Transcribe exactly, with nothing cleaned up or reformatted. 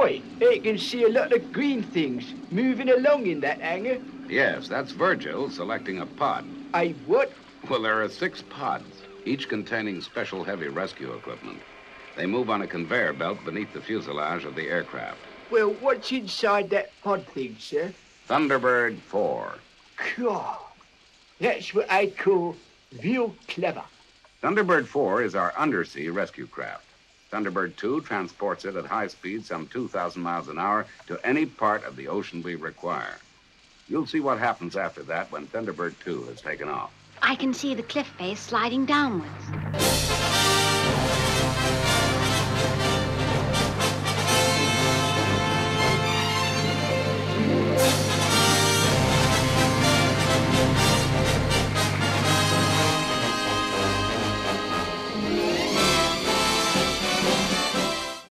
boy. I can see a lot of green things moving along in that hangar. Yes, that's Virgil selecting a pod. I what? Well, there are six pods, each containing special heavy rescue equipment. They move on a conveyor belt beneath the fuselage of the aircraft. Well, what's inside that pod thing, sir? Thunderbird four. God, that's what I call real clever. Thunderbird four is our undersea rescue craft. Thunderbird two transports it at high speed, some two thousand miles an hour, to any part of the ocean we require. You'll see what happens after that when Thunderbird two has taken off. I can see the cliff face sliding downwards.